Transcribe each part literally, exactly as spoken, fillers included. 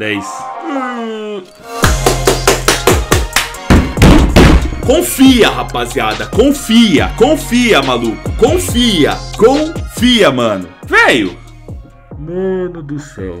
dez. Hum. Confia, rapaziada. Confia. Confia, maluco. Confia. Confia, mano. Velho. Mano do céu.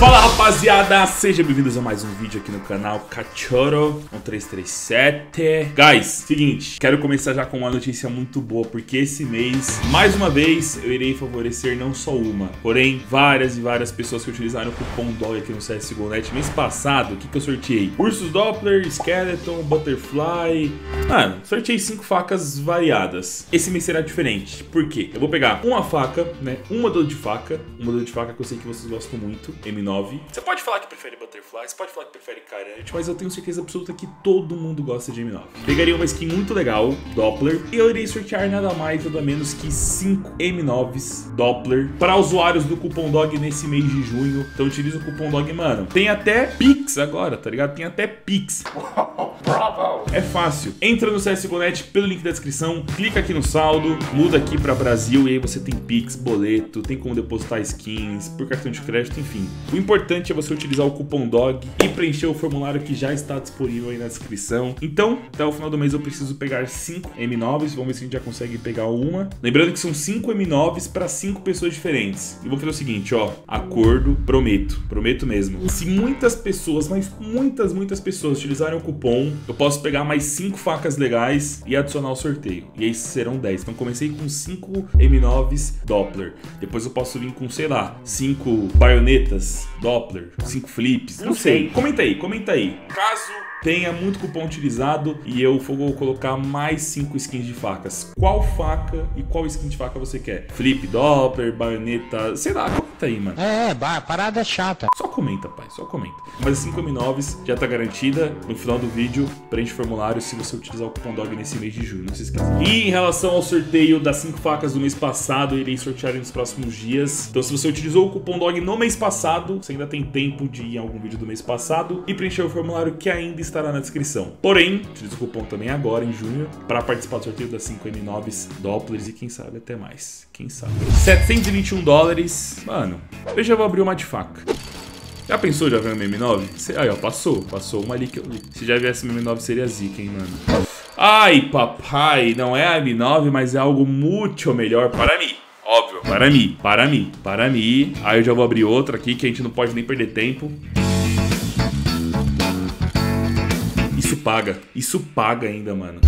Fala, rapaziada, sejam bem-vindos a mais um vídeo aqui no canal Cachorro um três três sete. Guys, seguinte, quero começar já com uma notícia muito boa, porque esse mês, mais uma vez, eu irei favorecer não só uma, porém várias e várias pessoas que utilizaram o cupom D O G aqui no C S G O ponto net. Mês passado, o que que eu sorteei? Ursos Doppler, Skeleton, Butterfly. Mano, sorteei cinco facas variadas. Esse mês será diferente, por quê? Eu vou pegar uma faca, né, uma dor de faca, uma dor de faca que eu sei que vocês gostam muito, M nove. Você pode falar que prefere Butterfly, você pode falar que prefere Karambit, mas eu tenho certeza absoluta que todo mundo gosta de M nove. Pegaria uma skin muito legal, Doppler, e eu irei sortear nada mais, nada menos que cinco M noves Doppler para usuários do cupom D O G nesse mês de junho. Então utiliza o cupom D O G, mano. Tem até Pix agora, tá ligado? Tem até Pix. Bravo. É fácil. Entra no C S G O ponto net pelo link da descrição, clica aqui no saldo, muda aqui para Brasil e aí você tem Pix, boleto, tem como depositar skins, por cartão de crédito, enfim. O importante é você utilizar o cupom D O G e preencher o formulário que já está disponível aí na descrição. Então, até o final do mês eu preciso pegar cinco M noves, vamos ver se a gente já consegue pegar uma. Lembrando que são cinco M noves para cinco pessoas diferentes. E vou fazer o seguinte, ó, acordo, prometo, prometo mesmo. Se muitas pessoas, mas muitas, muitas pessoas utilizarem o cupom, eu posso pegar mais cinco facas legais e adicionar ao sorteio. E aí serão dez. Então comecei com cinco M noves Doppler. Depois eu posso vir com, sei lá, cinco baionetas Doppler, cinco flips, não, não sei. sei. Comenta aí, comenta aí. Caso tenha muito cupom utilizado e eu for colocar mais cinco skins de facas, qual faca e qual skin de faca você quer? Flip Doppler, baioneta, sei lá, comenta aí, mano. É, é parada chata. Só comenta, pai, só comenta. Mas cinco M noves já tá garantida. No final do vídeo, preenche o formulário se você utilizar o cupom D O G nesse mês de julho, não se esqueça. E em relação ao sorteio das cinco facas do mês passado, eu irei sortear nos próximos dias. Então se você utilizou o cupom D O G no mês passado, você ainda tem tempo de ir em algum vídeo do mês passado e preencher o formulário que ainda está estará na descrição. Porém, utiliza o cupom também agora, em junho, para participar do sorteio das cinco M noves Dopplers e quem sabe até mais. Quem sabe? setecentos e vinte e um dólares. Mano, eu já vou abrir uma de faca. Já pensou já ver uma M nove? Cê, aí, ó, passou. Passou uma ali que eu li. Se já viesse uma M nove, seria zica, hein, mano? Ai, papai, não é a M nove, mas é algo muito melhor para mim. Óbvio. Para mim, para mim, para mim. Aí eu já vou abrir outra aqui que a gente não pode nem perder tempo. Isso paga, isso paga ainda, mano.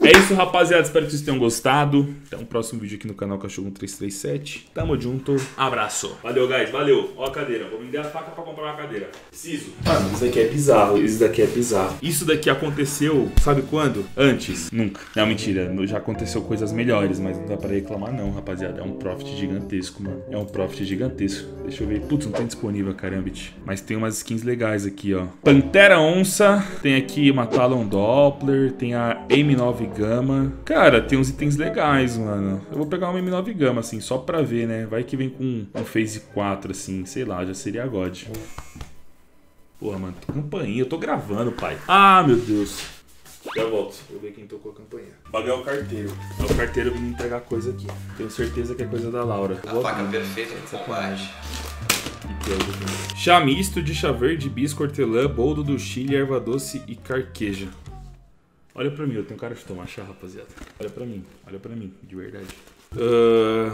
É isso, rapaziada, espero que vocês tenham gostado. Até um próximo vídeo aqui no canal Cachorro um três três sete. Tamo junto, abraço. Valeu, guys, valeu. Ó a cadeira, vou vender a faca pra comprar uma cadeira. Preciso. Mano, isso daqui é bizarro, isso daqui é bizarro. Isso daqui aconteceu, sabe quando? Antes, nunca. Não, mentira, já aconteceu coisas melhores, mas não dá pra reclamar não, rapaziada. É um profit gigantesco, mano. É um profit gigantesco. Deixa eu ver, putz, não tem disponível, Karambit. Mas tem umas skins legais aqui, ó. Pantera Onça, tem aqui uma Talon Doppler, tem a M nove Gama. Cara, tem uns itens legais, mano. Eu vou pegar uma M nove Gama, assim, só pra ver, né? Vai que vem com um Phase quatro, assim, sei lá, já seria a God. Porra, mano, campainha, eu tô gravando, pai. Ah, meu Deus. Já volto, vou ver quem tocou a campainha. Pagar o carteiro. O carteiro vem entregar coisa aqui. Tenho certeza que é coisa da Laura. A faca perfeita de sacanagem. Chá misto de chá verde, bisco, hortelã, boldo do Chile, erva doce e carqueja. Olha pra mim, eu tenho cara de tomar chá, rapaziada. Olha pra mim, olha pra mim, de verdade. Uh,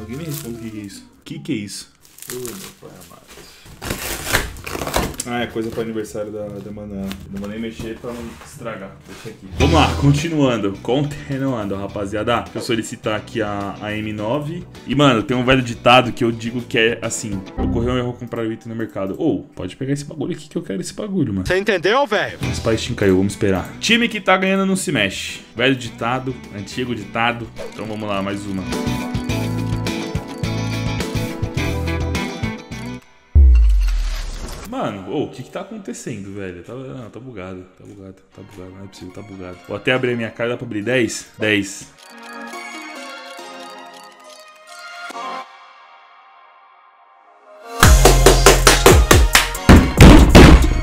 alguém me responde o que, que é isso? O que, que é isso? Ui, meu pai amado. Ah, é coisa pra aniversário da, da Maná. Não vou nem mexer pra não estragar. Deixa aqui. Vamos lá, continuando. Continuando, rapaziada. Deixa eu solicitar aqui a, a M nove. E, mano, tem um velho ditado que eu digo que é assim: ocorreu um erro comprar o item no mercado. Ou, pode pegar esse bagulho aqui que eu quero esse bagulho, mano. Você entendeu, velho? Mas pai Steam caiu, vamos esperar. Time que tá ganhando não se mexe. Velho ditado, antigo ditado. Então vamos lá, mais uma. Mano, o oh, que que tá acontecendo, velho? Tá, não, tá bugado, tá bugado, tá bugado, não é possível, tá bugado. Vou até abrir a minha cara, dá pra abrir dez? dez.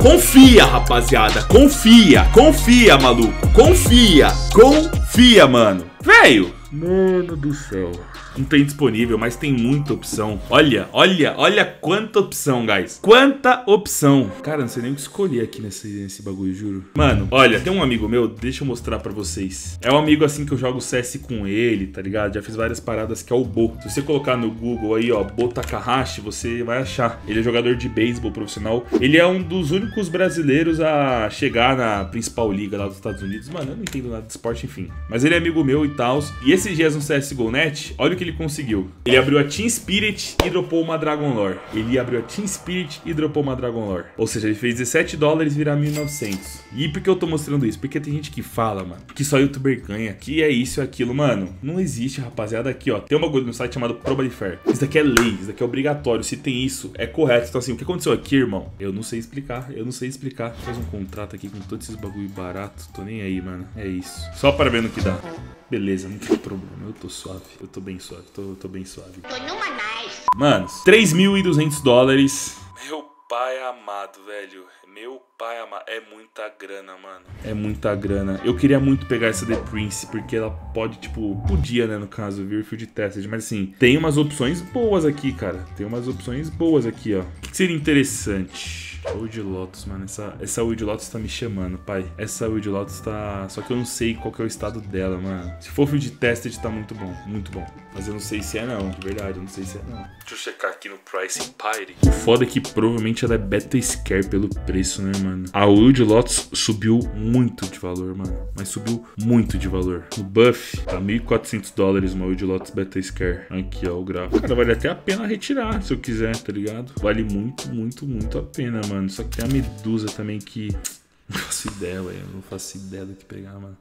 confia, rapaziada, confia, confia, maluco, confia, confia, mano. Velho, mano do céu. Não tem disponível, mas tem muita opção. Olha, olha, olha quanta opção, guys. Quanta opção. Cara, não sei nem o que escolher aqui nesse, nesse bagulho, juro. Mano, olha, tem um amigo meu, deixa eu mostrar pra vocês. É um amigo assim que eu jogo C S com ele, tá ligado? Já fiz várias paradas, que é o Bo. Se você colocar no Google aí, ó, Bo Takahashi, você vai achar. Ele é jogador de beisebol profissional. Ele é um dos únicos brasileiros a chegar na principal liga lá dos Estados Unidos. Mano, eu não entendo nada de esporte, enfim. Mas ele é amigo meu e tal. E esses dias no C S G O ponto net, olha o que ele conseguiu. Ele abriu a Team Spirit e dropou uma Dragon Lore. Ele abriu a Team Spirit e dropou uma Dragon Lore. Ou seja, ele fez dezessete dólares virar mil e novecentos. E por que eu tô mostrando isso? Porque tem gente que fala, mano, que só youtuber ganha, que é isso e aquilo. Mano, não existe, rapaziada. Aqui, ó, tem um bagulho no site chamado Proba de Fer. Isso daqui é lei, isso daqui é obrigatório. Se tem isso, é correto. Então assim, o que aconteceu aqui, irmão? Eu não sei explicar, eu não sei explicar. Faz um contrato aqui com todos esses bagulho barato. Tô nem aí, mano. É isso. Só para ver no que dá. Beleza, não tem problema. Eu tô suave. Eu tô bem suave. Tô, tô bem suave. Tô numa nice. Manos, três mil e duzentos dólares. Meu pai amado, velho. Meu pai amado. É muita grana, mano. É muita grana. Eu queria muito pegar essa The Prince, porque ela pode, tipo... Podia, né, no caso, vir Field Tested. Mas, assim, tem umas opções boas aqui, cara. Tem umas opções boas aqui, ó. O que seria interessante... Wild Lotus, mano, essa, essa Wild Lotus tá me chamando, pai. Essa Wild Lotus tá... Só que eu não sei qual que é o estado dela, mano. Se for Field Tested, tá muito bom, muito bom. Mas eu não sei se é não, de verdade, eu não sei se é não. Deixa eu checar aqui no Price Empire. O foda é que provavelmente ela é Beta Scare pelo preço, né, mano. A Wild Lotus subiu muito de valor, mano. Mas subiu muito de valor. O buff tá mil e quatrocentos dólares uma Wild Lotus Beta Scare. Aqui, ó, o gráfico. Cara, vale até a pena retirar, se eu quiser, tá ligado? Vale muito, muito, muito a pena, mano. Mano, só que tem a medusa também que... Não faço ideia, velho. Eu não faço ideia do que pegar, mano.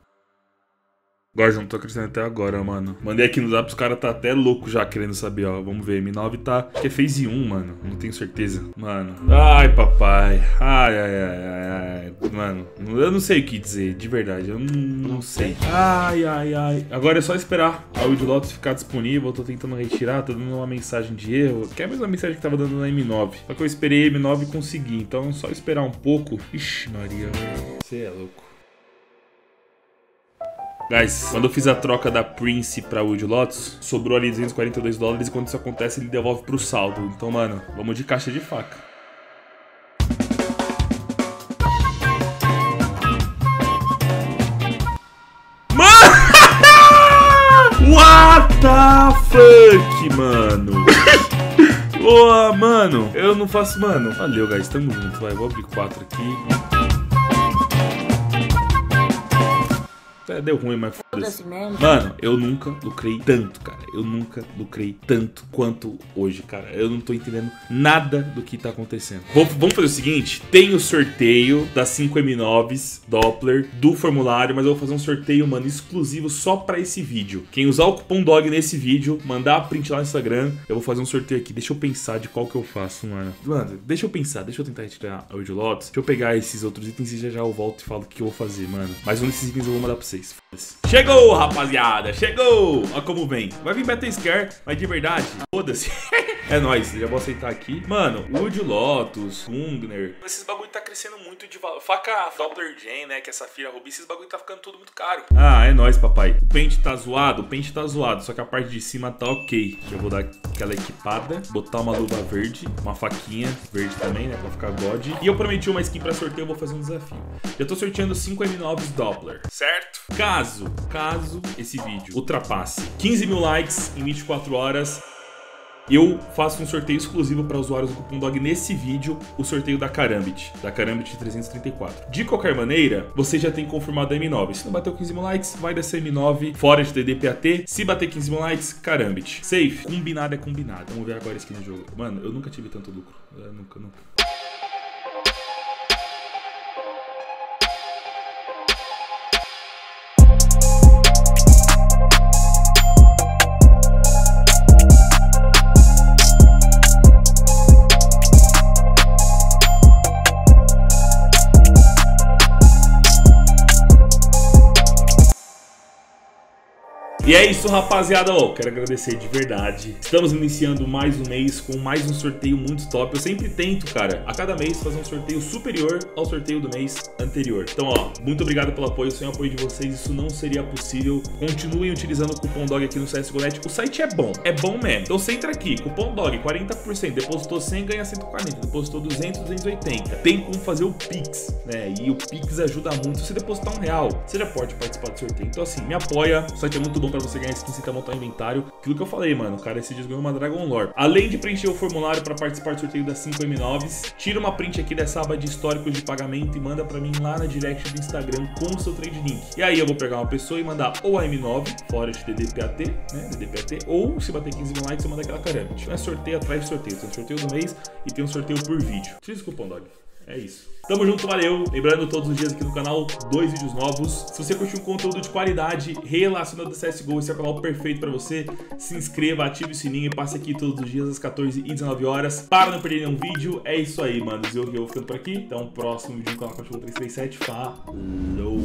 Agora, não tô acreditando até agora, mano. Mandei aqui no zap, os caras tá até louco já querendo saber, ó. Vamos ver, M nove tá... Acho que é phase um, mano. Não tenho certeza. Mano. Ai, papai. Ai, ai, ai, ai. Mano, eu não sei o que dizer, de verdade. Eu não, não sei. Ai, ai, ai. Agora é só esperar a Wild Lotus ficar disponível. Eu tô tentando retirar, tô dando uma mensagem de erro. Que é a mesma mensagem que tava dando na M nove. Só que eu esperei a M nove e consegui. Então, é só esperar um pouco. Ixi, Maria. Você é louco. Guys, quando eu fiz a troca da Prince pra Wild Lotus, sobrou ali duzentos e quarenta e dois dólares e quando isso acontece ele devolve pro saldo. Então, mano, vamos de caixa de faca. Mano! What the fuck, mano? Boa, mano. Eu não faço, mano. Valeu, guys. Tamo junto. Vai, vou abrir quatro aqui. Deu ruim, mas foda-se. Mano, eu nunca lucrei tanto, cara. Eu nunca lucrei tanto quanto hoje, cara. Eu não tô entendendo nada do que tá acontecendo. Vou, vamos fazer o seguinte. Tem o sorteio das cinco M noves Doppler do formulário, mas eu vou fazer um sorteio, mano, exclusivo só pra esse vídeo. Quem usar o cupom D O G nesse vídeo, mandar a print lá no Instagram, eu vou fazer um sorteio aqui. Deixa eu pensar de qual que eu faço, mano. Mano, deixa eu pensar. Deixa eu tentar retirar a Wild Lotus. Deixa eu pegar esses outros itens e já já eu volto e falo o que eu vou fazer, mano. Mas um desses itens eu vou mandar pra vocês. Chegou, rapaziada, chegou. Olha como vem, vai vir Beta Scare. Mas de verdade, foda-se. É nóis, já vou aceitar aqui. Mano, Wild Lotus, Gungner. Esses bagulho tá crescendo muito de valor. Faca Doppler Gen, né, que é Safira Ruby. Esses bagulho tá ficando tudo muito caro. Ah, é nóis, papai. O pente tá zoado, o pente tá zoado. Só que a parte de cima tá ok. Eu vou dar aquela equipada, botar uma luva verde, uma faquinha verde também, né, pra ficar god. E eu prometi uma skin pra sorteio, eu vou fazer um desafio. Eu tô sorteando cinco M noves Doppler, certo? Caso, caso esse vídeo ultrapasse quinze mil likes em vinte e quatro horas, eu faço um sorteio exclusivo para usuários do cupom D O G nesse vídeo, o sorteio da Karambit, da Karambit trezentos e trinta e quatro. De qualquer maneira, você já tem confirmado a M nove. Se não bater quinze mil likes, vai dessa M nove fora de D D P A T. Se bater quinze mil likes, Karambit. Safe. Combinado é combinado. Vamos ver agora isso aqui no jogo. Mano, eu nunca tive tanto lucro. Eu nunca, nunca. E é isso, rapaziada, ó, quero agradecer de verdade. Estamos iniciando mais um mês com mais um sorteio muito top. Eu sempre tento, cara, a cada mês fazer um sorteio superior ao sorteio do mês anterior. Então, ó, muito obrigado pelo apoio. Sem o apoio de vocês, isso não seria possível. Continuem utilizando o cupom D O G aqui no C S G O Lete. O site é bom, é bom mesmo. Então você entra aqui, cupom D O G, quarenta por cento. Depositou cem, ganha cento e quarenta. Depositou duzentos, duzentos e oitenta. Tem como fazer o Pix, né? E o Pix ajuda muito. Se depositar um real, você já pode participar do sorteio. Então, assim, me apoia. O site é muito bom pra você ganhar skins e tá montando inventário. Aquilo que eu falei, mano, o cara esse dia ganhou uma Dragon Lore. Além de preencher o formulário pra participar do sorteio das cinco M noves, tira uma print aqui dessa aba de históricos de pagamento e manda pra mim lá na direct do Instagram com o seu trade link. E aí eu vou pegar uma pessoa e mandar ou a M nove, fora de D D P A T, né, D D P A T, ou se bater quinze mil likes, eu mando aquela Karambit. Então é sorteio atrás de sorteio. Tem um sorteio do mês e tem um sorteio por vídeo. Utiliza o cupom D O G. É isso. Tamo junto, valeu. Lembrando, todos os dias aqui no canal, dois vídeos novos. Se você curtiu um conteúdo de qualidade relacionado ao C S G O, esse é o canal perfeito pra você. Se inscreva, ative o sininho e passe aqui todos os dias às quatorze e dezenove horas para não perder nenhum vídeo. É isso aí, mano. Eu, eu ficando por aqui. Então, próximo vídeo no canal Cachorro três três sete. Falou!